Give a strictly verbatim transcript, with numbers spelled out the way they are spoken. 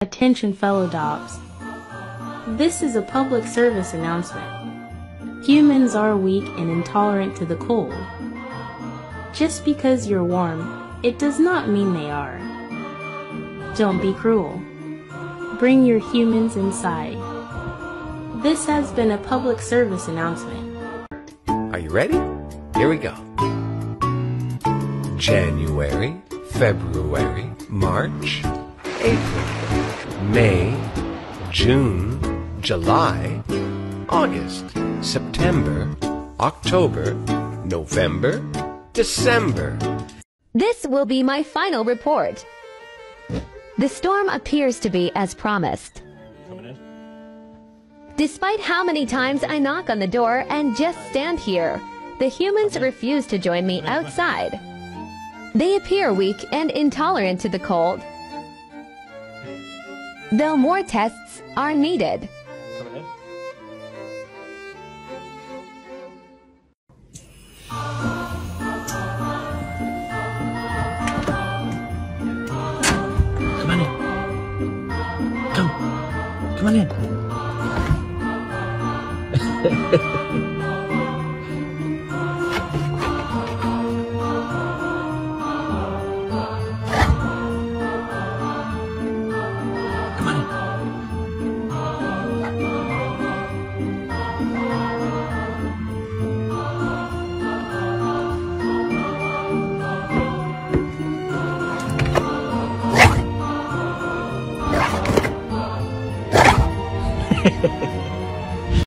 Attention fellow dogs. This is a public service announcement. Humans are weak and intolerant to the cold. Just because you're warm, it does not mean they are. Don't be cruel. Bring your humans inside. This has been a public service announcement. Are you ready? Here we go. January, February, March, April, May, June, July, August, September, October, November, December. This will be my final report. The storm appears to be as promised. Coming in. Despite how many times I knock on the door and just stand here, the humans refuse to join me outside. They appear weak and intolerant to the cold, though more tests are needed. Come on in. Come. Come on in.